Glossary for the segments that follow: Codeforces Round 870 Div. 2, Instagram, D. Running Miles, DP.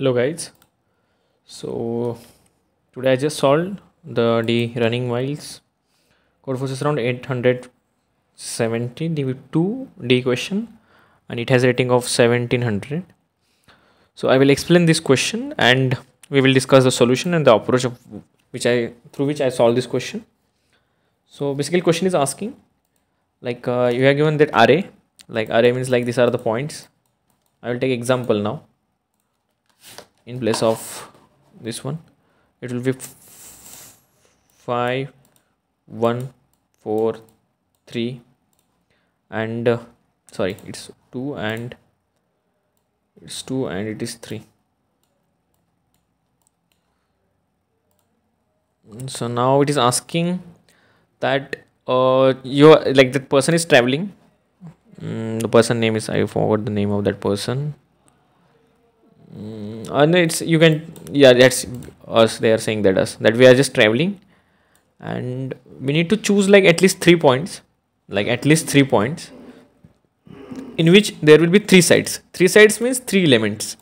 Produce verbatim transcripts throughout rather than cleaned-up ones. Hello guys, so today I just solved the D. Running Miles Codeforces Round eight hundred seventy Div. two D question, and it has a rating of seventeen hundred. So I will explain this question and we will discuss the solution and the approach of which I through which I solve this question. So basically question is asking like uh, you are given that array, like array means like these are the points. I will take example now. In place of this one, it will be five, one, four, three, and uh, sorry, it's two and it's two and it is three. So now it is asking that uh, you are, like that person is traveling. Mm, the person name is I forgot the name of that person. Mm, and it's you can yeah that's us they are saying that us that we are just traveling and we need to choose like at least three points like at least three points in which there will be three sides. Three sides means three elements.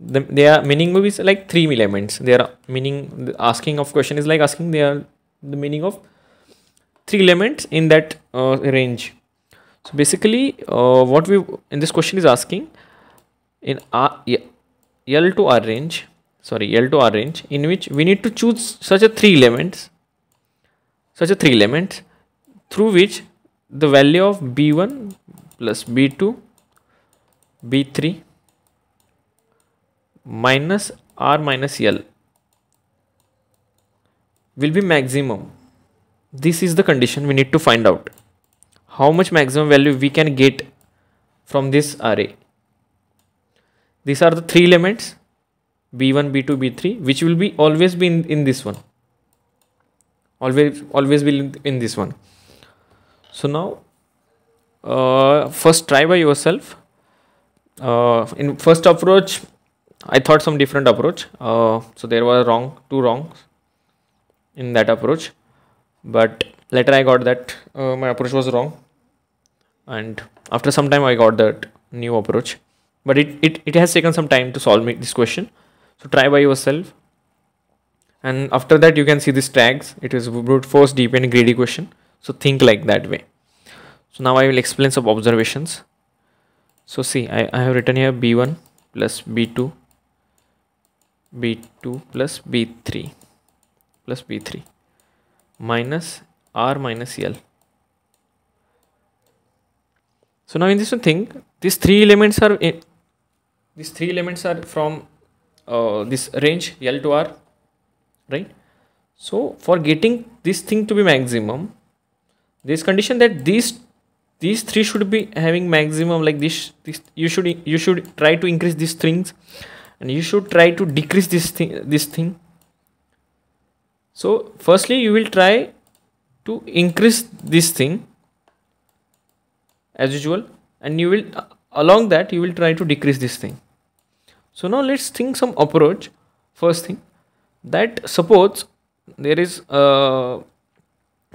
The, they are meaning movies like three elements. They are meaning the asking of question is like asking they are the meaning of three elements in that uh, range. So basically uh, what we in this question is asking in our yeah, L to R range, sorry, L to R range, in which we need to choose such a three elements, such a three elements through which the value of B one plus B two, B three minus R minus L will be maximum. This is the condition we need to find out. How much maximum value we can get from this array. These are the three elements B one, B two, B three, which will be always be in, in this one. Always, always will in this one. So now, uh, first try by yourself. Uh, in first approach, I thought some different approach. Uh, so there were wrong, two wrongs in that approach. But later I got that uh, my approach was wrong. And after some time I got that new approach. But it, it, it has taken some time to solve me this question. So try by yourself. And after that you can see these tags. It is brute force, deep and greedy question. So think like that way. So now I will explain some observations. So see, I, I have written here B one plus B two. B two plus B three. Plus B three. Minus R minus L. So now in this one thing, these three elements are... in, these three elements are from uh, this range L to R, right? So for getting this thing to be maximum, this condition that these these three should be having maximum, like this, this you should you should try to increase these things and you should try to decrease this thing this thing. So firstly you will try to increase this thing as usual, and you will uh, along that you will try to decrease this thing. So now let's think some approach. First thing that suppose there is uh,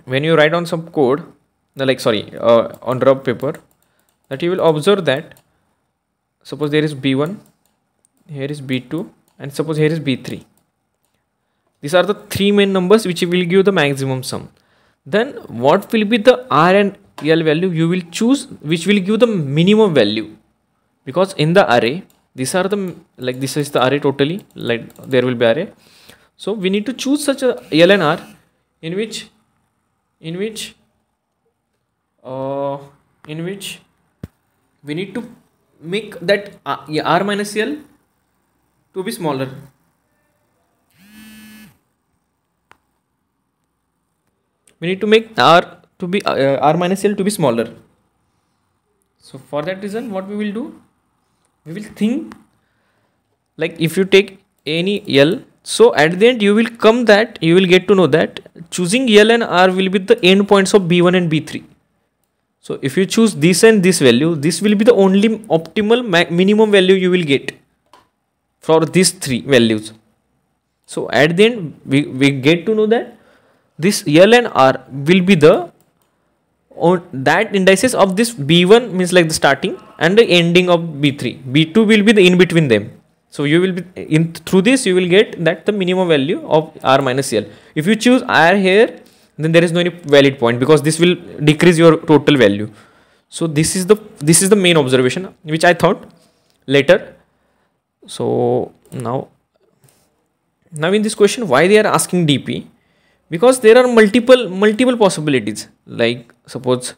when you write on some code like sorry uh, on rough paper, that you will observe that suppose there is B one, here is B two, and suppose here is B three. These are the three main numbers which will give the maximum sum. Then what will be the R and L value you will choose, which will give the minimum value, because in the array these are the like this is the array totally, like there will be array. So we need to choose such a L and R in which in which uh, in which we need to make that R minus L to be smaller. We need to make R to be uh, R minus L to be smaller. So for that reason what we will do, we will think like if you take any L, so at the end you will come that you will get to know that choosing L and R will be the end points of B one and B three. So if you choose this and this value, this will be the only optimal minimum value you will get for these three values. So at the end we, we get to know that this L and R will be the on that indices of this B one means like the starting and the ending of B three. B two will be the in between them. So you will be in through this you will get that the minimum value of R minus L. If you choose R here, then there is no any valid point because this will decrease your total value. So this is the this is the main observation which I thought later. So now now in this question, why they are asking D P? Because there are multiple multiple possibilities. Like suppose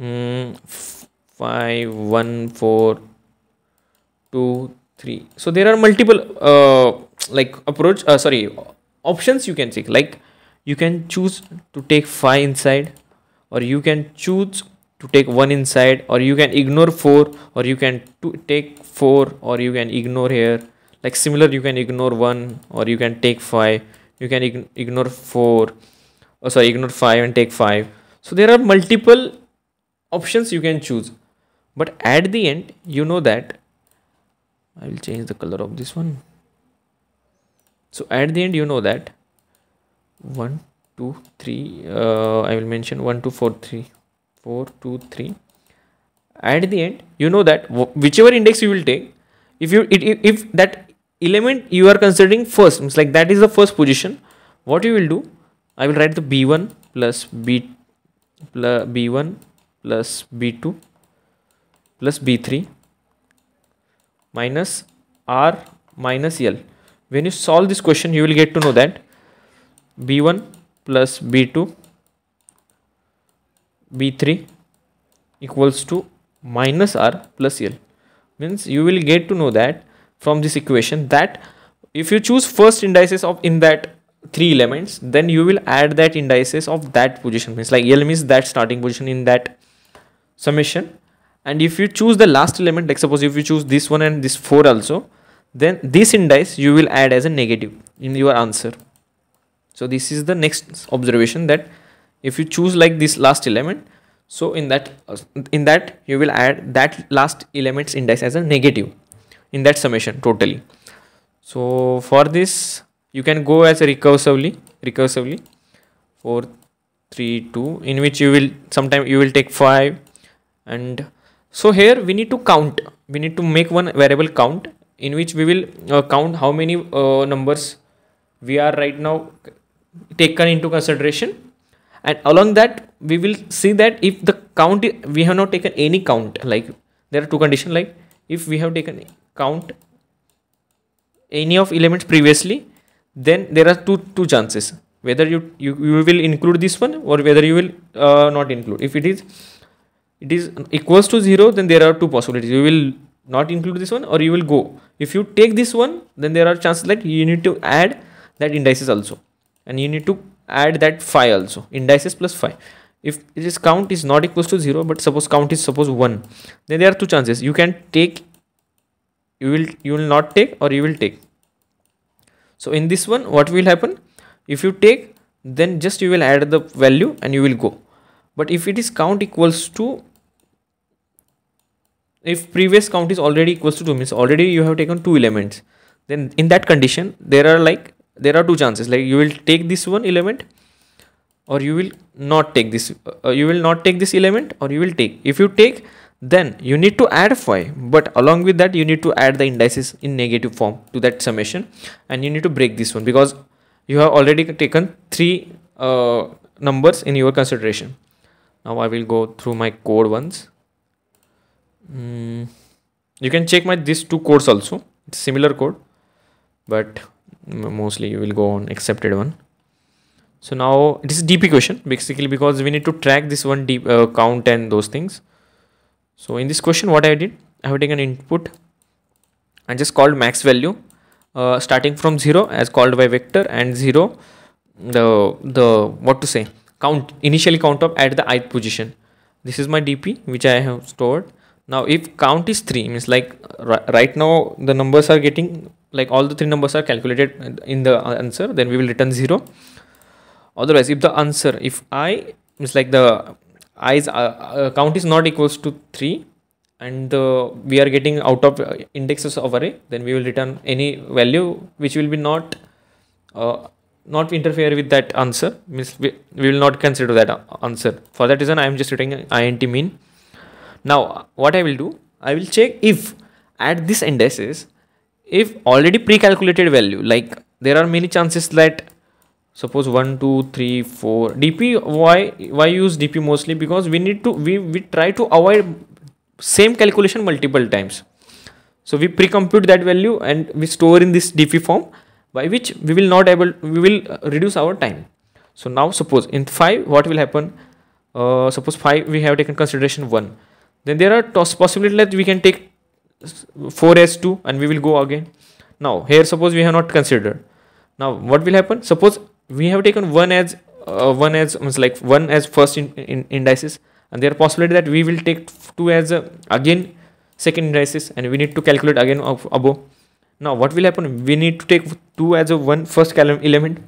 um, five, one, four, two, three. So there are multiple uh, like approach uh, sorry options you can take. Like you can choose to take five inside, or you can choose to take one inside, or you can ignore four, or you can take four, or you can ignore here. Like similar, you can ignore one, or you can take five, you can ign ignore four, or sorry ignore five and take five. So there are multiple options you can choose, but at the end you know that I will change the color of this one. So at the end you know that one, two, three, uh, I will mention one, two, four, three, four, two, three. At the end you know that whichever index you will take, if you it, if, if that element you are considering first, means like that is the first position, what you will do, I will write the B one plus B, B one plus B two plus B three minus R minus L. When you solve this question, you will get to know that B one plus B two B three equals to minus R plus L. Means you will get to know that from this equation that if you choose first indices of in that three elements, then you will add that indices of that position. Means like L means that starting position in that summation. And if you choose the last element, like suppose if you choose this one and this four also, then this indice you will add as a negative in your answer. So this is the next observation, that if you choose like this last element, so in that in that you will add that last element's index as a negative in that summation totally. So for this you can go as a recursively recursively four, three, two, in which you will sometime you will take five. And so here we need to count, we need to make one variable count, in which we will uh, count how many uh, numbers we are right now taken into consideration, and along that we will see that if the count is, we have not taken any count, like there are two conditions, like if we have taken count any of elements previously, then there are two two chances, whether you you, you will include this one or whether you will uh, not include. If it is it is equals to zero, then there are two possibilities, you will not include this one or you will go. If you take this one, then there are chances that you need to add that indices also, and you need to add that five also, indices plus five. If it is count is not equals to zero, but suppose count is suppose one, then there are two chances, you can take, you will you will not take, or you will take. So in this one what will happen, if you take, then just you will add the value and you will go. But if it is count equals to, if previous count is already equals to two, means already you have taken two elements, then in that condition there are like there are two chances, like you will take this one element or you will not take this uh, you will not take this element, or you will take. If you take, then you need to add five, but along with that you need to add the indices in negative form to that summation, and you need to break this one because you have already taken three uh, numbers in your consideration. Now I will go through my code once. Mm, you can check my these two codes also. It's similar code, but mostly you will go on accepted one. So now it is a D P question basically, because we need to track this one deep uh, count and those things. So in this question what I did, I have taken input and just called max value uh, starting from zero as called by vector, and zero the the what to say count initially count up at the ith position. This is my D P which I have stored. Now if count is three, means like right now the numbers are getting, like all the three numbers are calculated in the answer, then we will return zero. Otherwise if the answer, if I means like the i's uh, uh, count is not equals to three, and the we are getting out of indexes of array, then we will return any value which will be not uh, not interfere with that answer, means we, we will not consider that answer. For that reason I am just writing int mean. Now what I will do, I will check if at this indices if already pre-calculated value, like there are many chances that suppose one, two, three, four D P. Why why use D P mostly? Because we need to we, we try to avoid same calculation multiple times. So we pre-compute that value and we store in this D P form, by which we will not able we will reduce our time. So now suppose in five, what will happen? Uh, suppose five we have taken consideration one, then there are possibility that we can take four as two and we will go again. Now here suppose we have not considered. Now what will happen? Suppose we have taken one as uh, one as means like one as first in, in indices, and there are possibility that we will take two as uh, again second indices, and we need to calculate again of above. Now what will happen? We need to take two as a one first column element.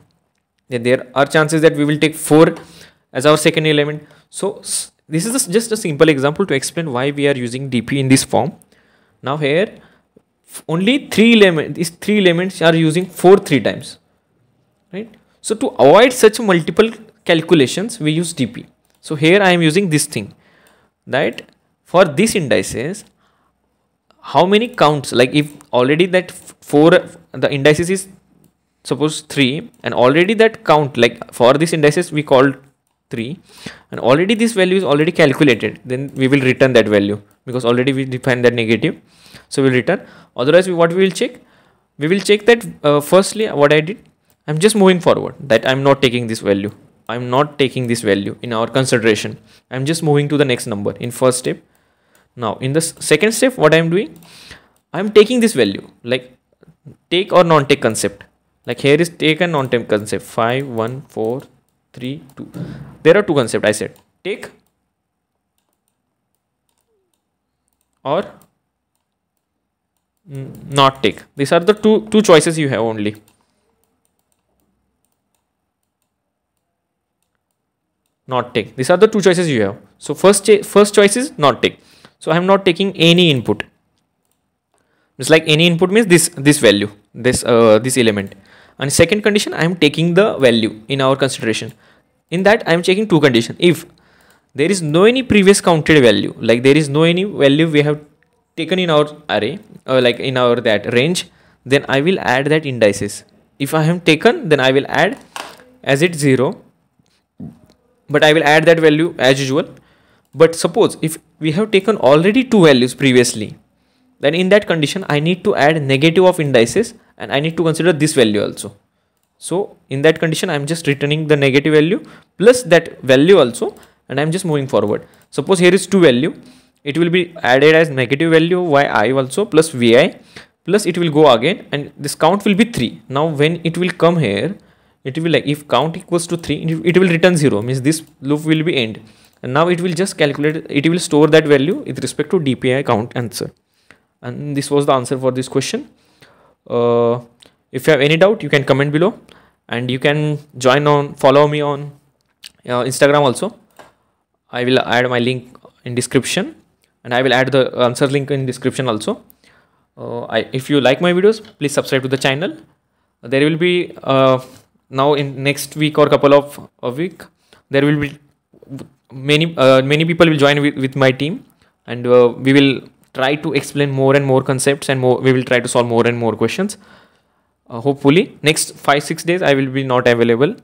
Then there are chances that we will take four as our second element. So this is just a simple example to explain why we are using D P in this form. Now here only three elements, these three elements are using four three times, right? So to avoid such multiple calculations, we use D P. So here I am using this thing that for these indices, how many counts, like if already that four, the indices is suppose three, and already that count, like for this indices we called three, and already this value is already calculated, then we will return that value because already we define that negative. So we'll return. Otherwise, we, what we will check, we will check that uh, firstly what I did, I'm just moving forward, that I'm not taking this value, I'm not taking this value in our consideration, I'm just moving to the next number in first step. Now in the second step, what I'm doing, I'm taking this value, like take or non-take concept, like here is take and non-take concept, five, one, four, three, two. There are two concepts I said, take or not take. These are the two two choices you have only. Not take. These are the two choices you have. So first first choice is not take. So I am not taking any input. It's like any input means this this value, this uh, this element. And second condition, I am taking the value in our consideration. In that I am checking two conditions. If there is no any previous counted value, like there is no any value we have taken in our array or like in our that range, then I will add that indices. If I have taken, then I will add as it zero, but I will add that value as usual. But suppose if we have taken already two values previously, then in that condition I need to add negative of indices and I need to consider this value also. So in that condition I am just returning the negative value plus that value also, and I am just moving forward. Suppose here is two value, it will be added as negative value yi also plus vi, plus it will go again, and this count will be three. Now when it will come here, it will like if count equals to three, it will return zero, means this loop will be end. And now it will just calculate, it will store that value with respect to D P I count answer. And this was the answer for this question. Uh, if you have any doubt, you can comment below, and you can join on, follow me on uh, Instagram also. I will add my link in description, and I will add the answer link in description also. Uh, I, if you like my videos, please subscribe to the channel. There will be uh, now in next week or couple of a week, there will be many uh, many people will join with, with my team, and uh, we will try to explain more and more concepts, and more we will try to solve more and more questions. Uh, hopefully next five six days I will be not available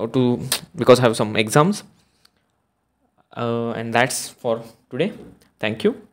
or to because I have some exams, uh, and that's for today. Thank you.